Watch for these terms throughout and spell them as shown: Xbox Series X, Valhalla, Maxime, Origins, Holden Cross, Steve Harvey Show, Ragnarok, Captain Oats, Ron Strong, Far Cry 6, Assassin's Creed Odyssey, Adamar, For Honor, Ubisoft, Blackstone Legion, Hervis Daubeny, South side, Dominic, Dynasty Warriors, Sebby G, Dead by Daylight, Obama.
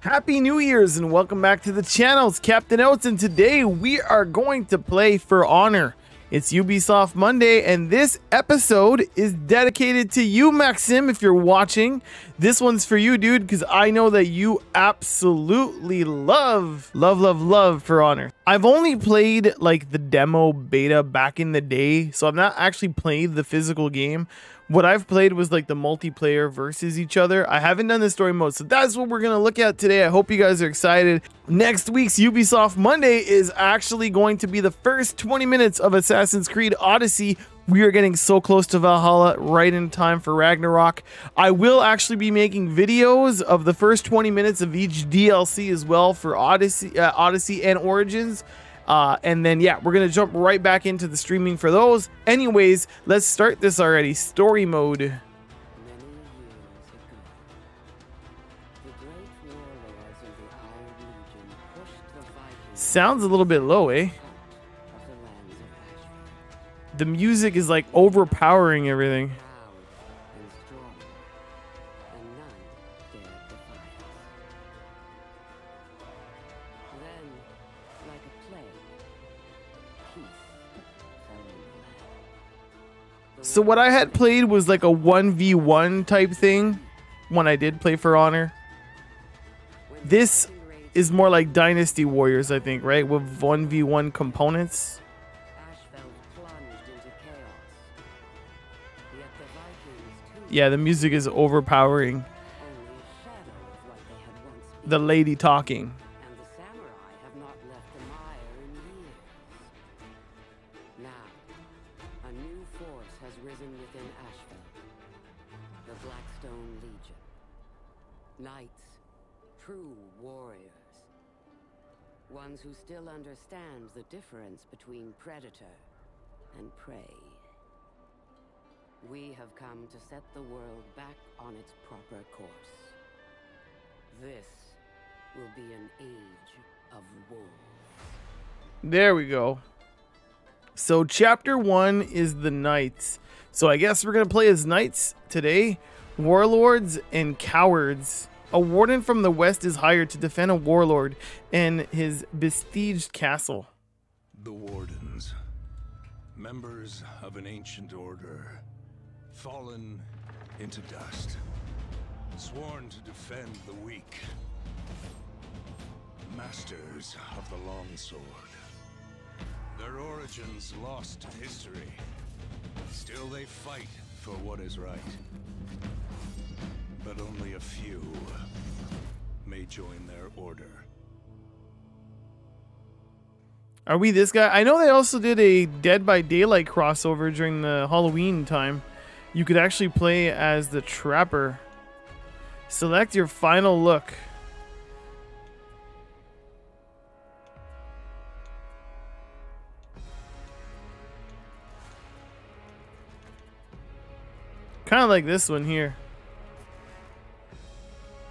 Happy New Year's and welcome back to the channel. It's Captain Oats and today we are going to play For Honor. It's Ubisoft Monday and this episode is dedicated to you, Maxim, if you're watching. This one's for you, dude, because I know that you absolutely love For Honor. I've only played like the demo beta back in the day, so I've not actually played the physical game. What I've played was like the multiplayer versus each other. I haven't done the story mode, so that's what we're gonna look at today. I hope you guys are excited. Next week's Ubisoft Monday is actually going to be the first 20 minutes of Assassin's Creed Odyssey. We are getting so close to Valhalla, right in time for Ragnarok. I will actually be making videos of the first 20 minutes of each DLC as well for Odyssey and Origins. And then, yeah, we're going to jump right back into the streaming for those. Anyways, let's start this already. Story mode. Sounds a little bit low, eh? The music is like overpowering everything. So what I had played was like a 1v1 type thing when I did play For Honor. This is more like Dynasty Warriors, I think, right? With 1v1 components. Yeah, the music is overpowering. The lady talking. The Blackstone Legion. Knights, true warriors. Ones who still understand the difference between predator and prey. We have come to set the world back on its proper course. This will be an age of wolves. There we go. So chapter 1 is the knights. So I guess we're going to play as knights today. Warlords and cowards. A warden from the west is hired to defend a warlord and his besieged castle. The wardens, members of an ancient order, fallen into dust, sworn to defend the weak, masters of the longsword. Their origins lost to history. Still they fight for what is right. But only a few may join their order. Are we this guy? I know they also did a Dead by Daylight crossover during the Halloween time. You could actually play as the Trapper. Select your final look. Kind of like this one here.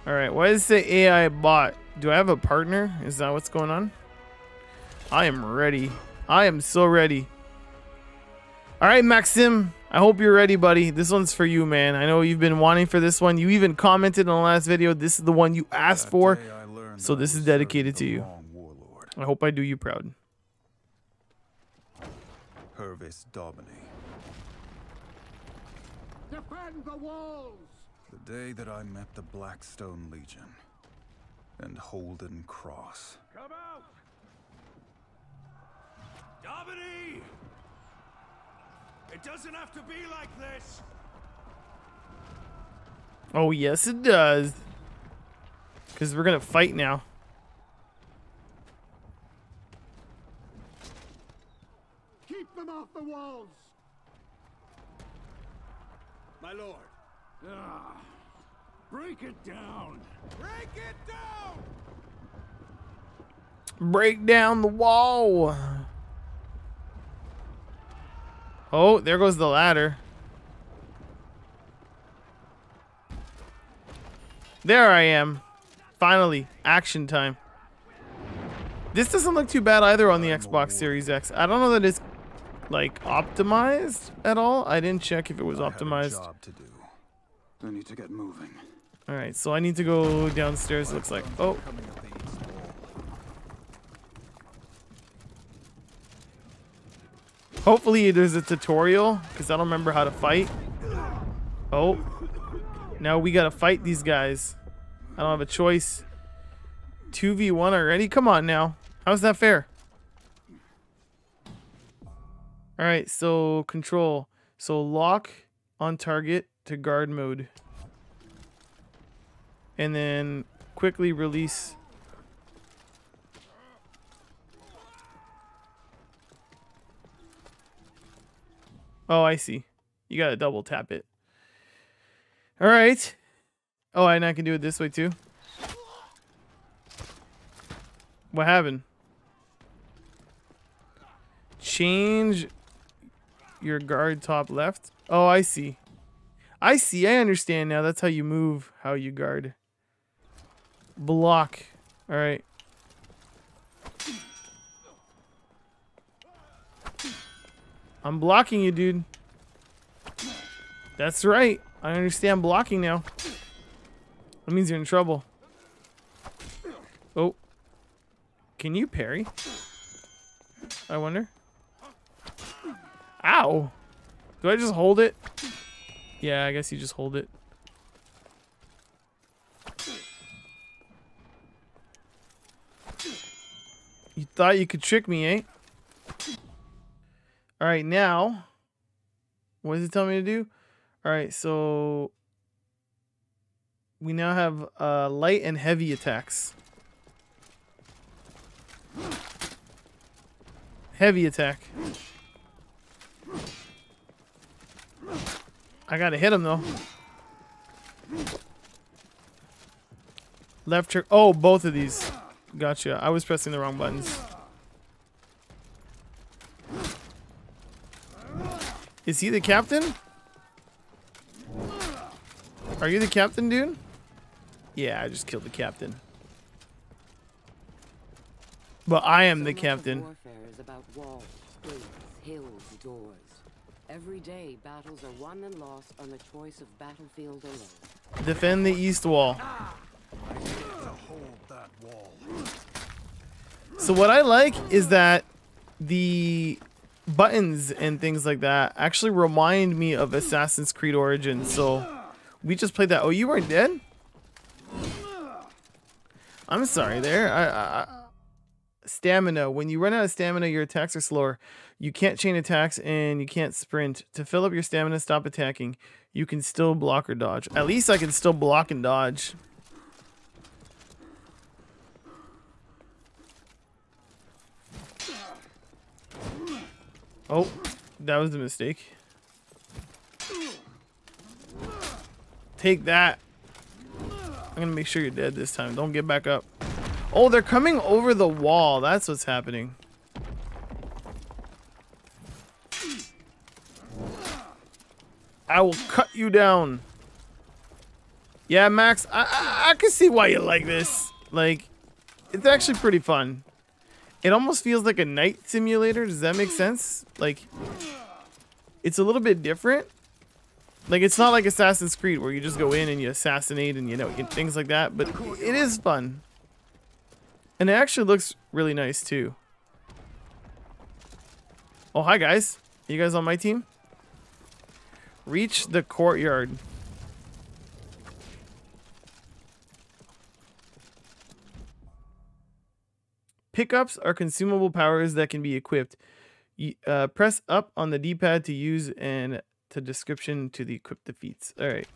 Alright, why does it say AI bot? Do I have a partner? Is that what's going on? I am ready. I am so ready. Alright, Maxim. I hope you're ready, buddy. This one's for you, man. I know you've been wanting for this one. You even commented on the last video. This is the one you asked for. So this is dedicated to you. I hope I do you proud. Hervis Daubeny. Defend the walls! The day that I met the Blackstone Legion and Holden Cross. Come out! Dominic! It doesn't have to be like this! Oh, yes, it does. Because we're going to fight now. Keep them off the walls! My lord. Break it down. Break it down. Break down the wall. Oh, there goes the ladder. There I am. Finally, action time. This doesn't look too bad either on the Xbox Series X. I don't know that it's like optimized at all. I didn't check if it was optimized. I have a job to do. I need to get moving. Alright, so I need to go downstairs, looks like. Oh. Hopefully there's a tutorial, because I don't remember how to fight. Oh. Now we gotta fight these guys. I don't have a choice. 2v1 already? Come on now. How's that fair? Alright, so control. So lock on target to guard mode. And then quickly release. Oh, I see. You gotta double tap it. Alright. Oh, and I can do it this way too. What happened? Change your guard top left. Oh, I see. I see. I understand now. That's how you move, how you guard. Block. All right. I'm blocking you, dude. That's right. I understand blocking now. That means you're in trouble. Oh. Can you parry? I wonder. Ow. Do I just hold it? Yeah, I guess you just hold it. You thought you could trick me, eh? Alright, now. What does it tell me to do? Alright, so. We now have light and heavy attacks. Heavy attack. I gotta hit him though. Left trigger. Oh, both of these. Gotcha. I was pressing the wrong buttons. Is he the captain? Are you the captain, dude? Yeah, I just killed the captain. But I am the captain. Warfare is about walls, gates, hills, doors. Every day, battles are won and lost on the choice of battlefield alone. Defend the east wall. So what I like is that the buttons and things like that actually remind me of Assassin's Creed Origins. So we just played that. Oh, you weren't dead? I'm sorry there. Stamina. When you run out of stamina, your attacks are slower. You can't chain attacks and you can't sprint. To fill up your stamina, stop attacking. You can still block or dodge. At least I can still block and dodge. Oh, that was a mistake. Take that. I'm gonna make sure you're dead this time. Don't get back up. Oh, they're coming over the wall. That's what's happening. I will cut you down. Yeah, Max, I can see why you like this. Like, it's actually pretty fun. It almost feels like a night simulator. Does that make sense? Like, it's a little bit different. Like, it's not like Assassin's Creed where you just go in and you assassinate and, you know, and things like that. But it is fun. And it actually looks really nice, too. Oh, hi, guys. Are you guys on my team? Reach the courtyard. Pickups are consumable powers that can be equipped. Press up on the D-pad to use and to description to the equip the feats. All right.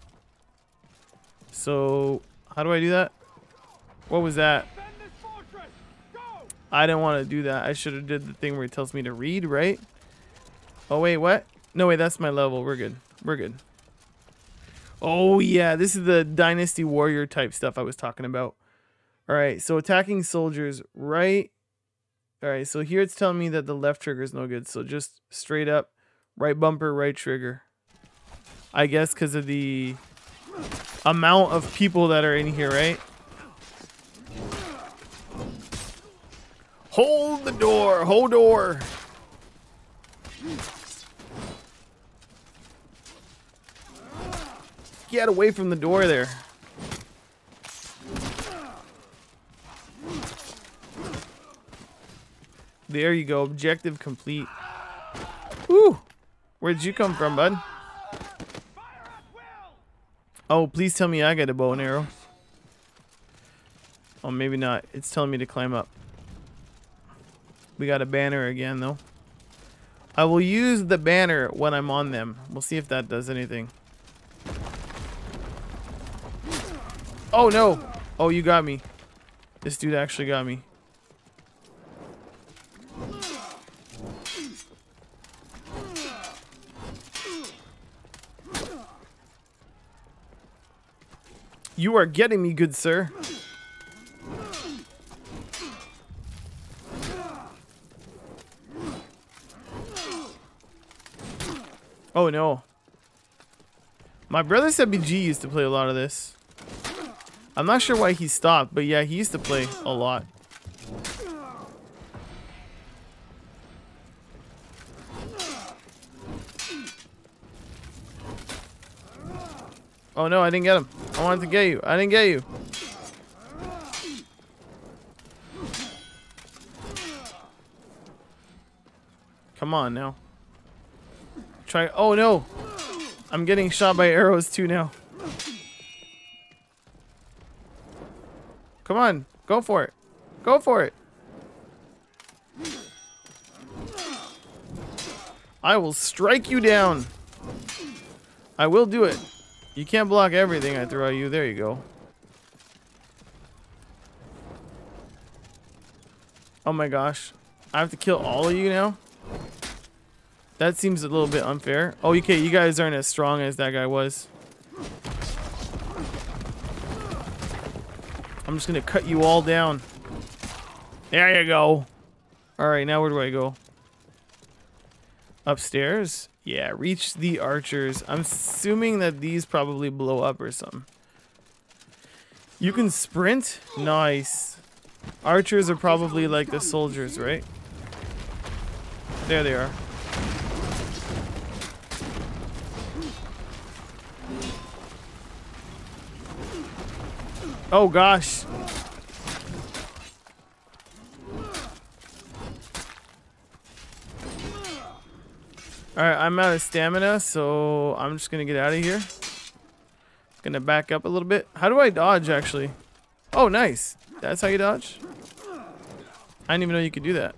So, how do I do that? What was that? I didn't want to do that. I should have did the thing where it tells me to read, right? Oh, wait, what? No, wait, that's my level. We're good. We're good. Oh, yeah. This is the Dynasty Warrior type stuff I was talking about. All right, so attacking soldiers, right? All right, so here it's telling me that the left trigger is no good. So just straight up, right bumper, right trigger. I guess because of the amount of people that are in here, right? Hold the door! Hold door! Get away from the door there. There you go. Objective complete. Woo! Where'd you come from, bud? Oh, please tell me I got a bow and arrow. Oh, maybe not. It's telling me to climb up. We got a banner again, though. I will use the banner when I'm on them. We'll see if that does anything. Oh, no. Oh, you got me. This dude actually got me. You are getting me, good sir. Oh no. My brother Sebby G used to play a lot of this. I'm not sure why he stopped, but yeah, he used to play a lot. Oh no, I didn't get him. I wanted to get you. I didn't get you. Come on now. Try. Oh no. I'm getting shot by arrows too now. Come on. Go for it. Go for it. I will strike you down. I will do it. You can't block everything I throw at you. There you go. Oh my gosh. I have to kill all of you now? That seems a little bit unfair. Oh, okay. You guys aren't as strong as that guy was. I'm just going to cut you all down. There you go. All right. Now where do I go? Upstairs? Yeah, reach the archers. I'm assuming that these probably blow up or something. You can sprint? Nice. Archers are probably like the soldiers, right? There they are. Oh gosh. Alright, I'm out of stamina, so I'm just gonna get out of here. Gonna back up a little bit. How do I dodge, actually? Oh, nice. That's how you dodge? I didn't even know you could do that.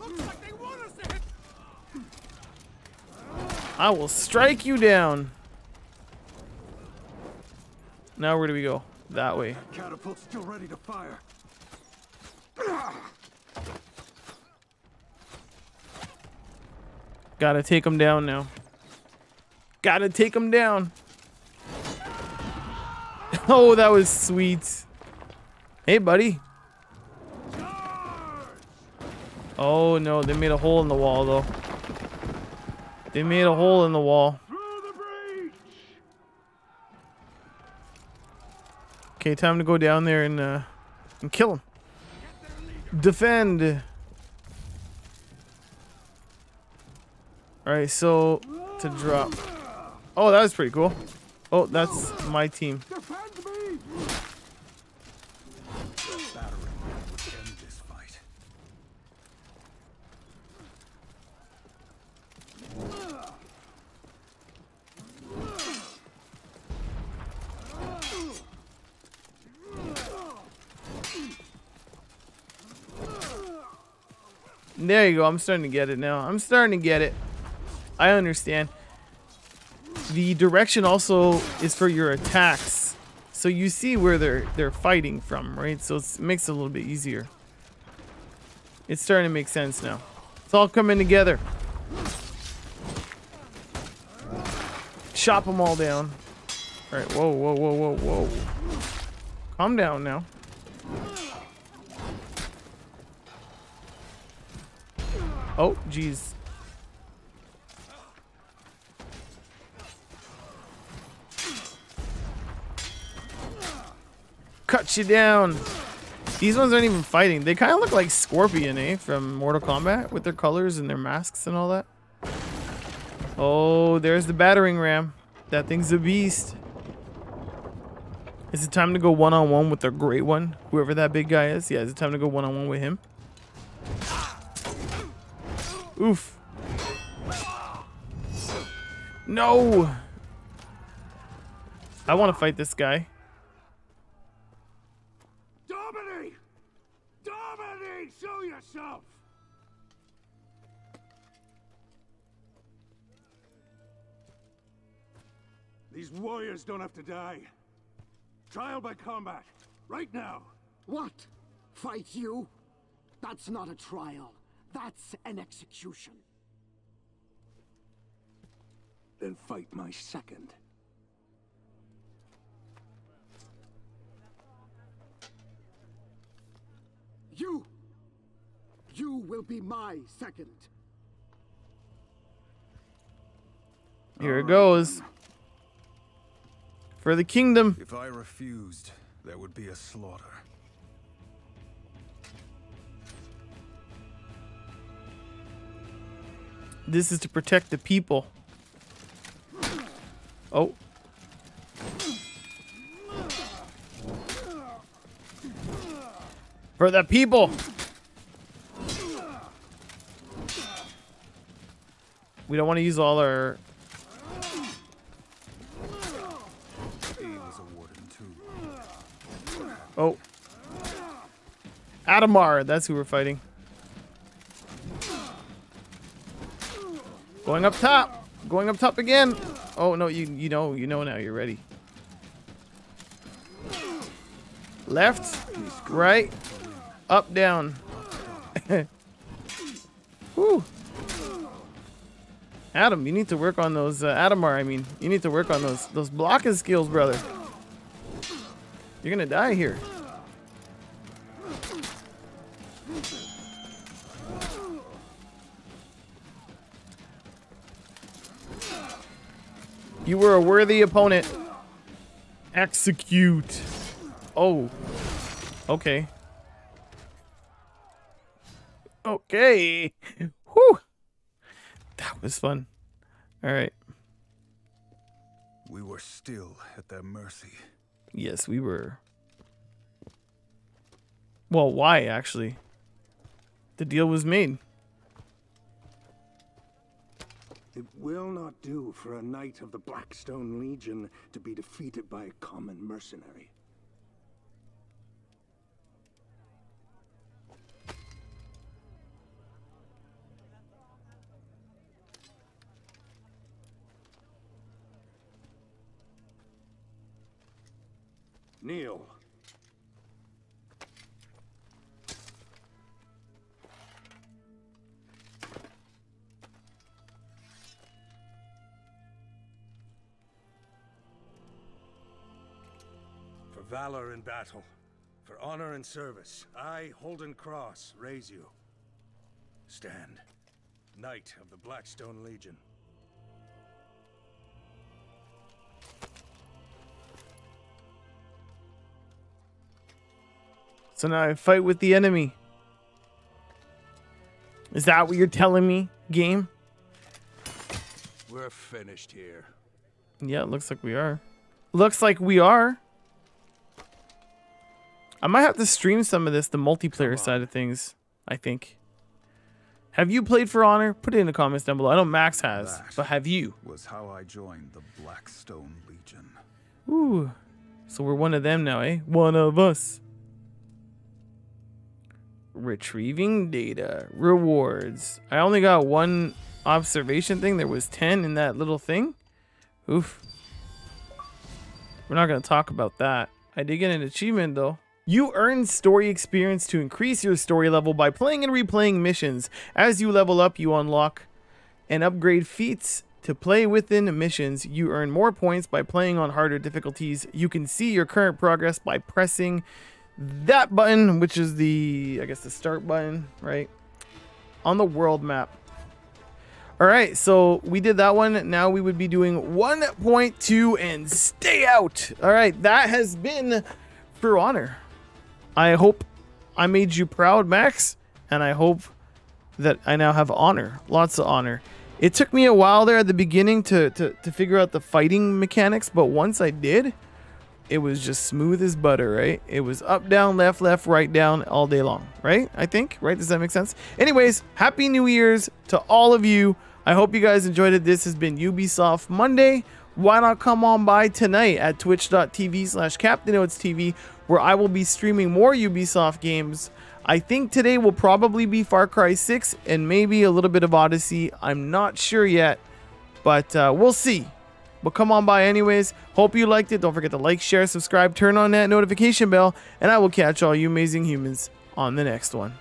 Looks like they want us to hit. I will strike you down. Now where do we go? That way. That catapult's still ready to fire. Gotta take him down now. Gotta take him down. Oh, that was sweet. Hey, buddy. Oh, no. They made a hole in the wall, though. They made a hole in the wall. Okay, time to go down there and kill him. Defend. Alright, so to drop. Oh, that was pretty cool. Oh, that's my team. There you go. I'm starting to get it now. I'm starting to get it. I understand. The direction also is for your attacks, so you see where they're fighting from, right? So it makes it a little bit easier. It's starting to make sense now. It's all coming together. Chop them all down. All right. Whoa, whoa, whoa, whoa, whoa. Calm down now. Oh, geez. Cut you down. These ones aren't even fighting. They kind of look like Scorpion, eh? From Mortal Kombat with their colors and their masks and all that. Oh, there's the battering ram. That thing's a beast. Is it time to go one-on-one with the great one? Whoever that big guy is? Yeah, is it time to go one-on-one with him? Oof. No! I want to fight this guy. Dominic! Dominic! Show yourself! These warriors don't have to die. Trial by combat. Right now. What? Fight you? That's not a trial. That's an execution. Then fight my second. You! You will be my second. Here it goes. For the kingdom. If I refused, there would be a slaughter. This is to protect the people. Oh. For the people. We don't want to use all our Oh. Adamar, that's who we're fighting. Going up top. Going up top again. Oh no, you know now you're ready. Left, right, up, down. Woo. Adam, you need to work on those Adamar, I mean. You need to work on those blocking skills, brother. You're gonna die here. You were a worthy opponent. Execute. Oh. Okay. Okay. Whew. That was fun. All right. We were still at their mercy. Yes, we were. Well, why, actually? The deal was made. It will not do for a knight of the Blackstone Legion to be defeated by a common mercenary. Kneel. For valor in battle, for honor and service, I, Holden Cross, raise you. Stand, Knight of the Blackstone Legion. So now I fight with the enemy. Is that what you're telling me, game? We're finished here. Yeah, it looks like we are. Looks like we are. I might have to stream some of this, the multiplayer side of things, I think. Have you played For Honor? Put it in the comments down below. I know Max has, but have you? Was how I joined the Blackstone Legion. Ooh. So we're one of them now, eh? One of us. Retrieving data. Rewards. I only got one observation thing. There was 10 in that little thing. Oof. We're not going to talk about that. I did get an achievement, though. You earn story experience to increase your story level by playing and replaying missions. As you level up, you unlock and upgrade feats to play within missions. You earn more points by playing on harder difficulties. You can see your current progress by pressing that button, which is the, I guess, the start button, right? On the world map. All right, so we did that one. Now we would be doing 1.2 and stay out. All right, that has been For Honor. I hope I made you proud, Max, and I hope that I now have honor, lots of honor. It took me a while there at the beginning to figure out the fighting mechanics, but once I did, it was just smooth as butter, right? It was up, down, left, left, right, down all day long, right? I think, right? Does that make sense? Anyways, Happy New Year's to all of you. I hope you guys enjoyed it. This has been Ubisoft Monday. Why not come on by tonight at twitch.tv/CaptainOatsTV, where I will be streaming more Ubisoft games. I think today will probably be Far Cry 6 and maybe a little bit of Odyssey. I'm not sure yet, but we'll see. But come on by anyways. Hope you liked it. Don't forget to like, share, subscribe, turn on that notification bell, and I will catch all you amazing humans on the next one.